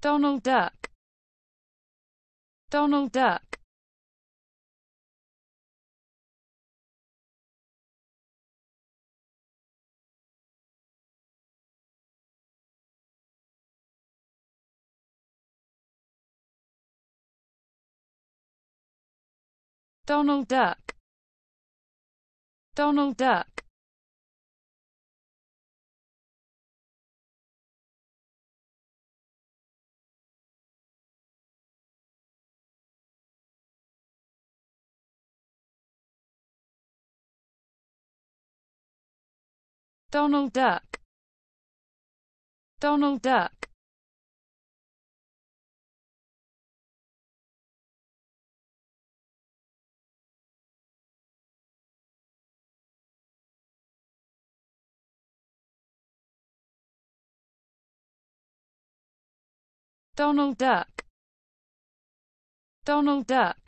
Donald Duck, Donald Duck. Donald Duck, Donald Duck. Donald Duck, Donald Duck. Donald Duck, Donald Duck.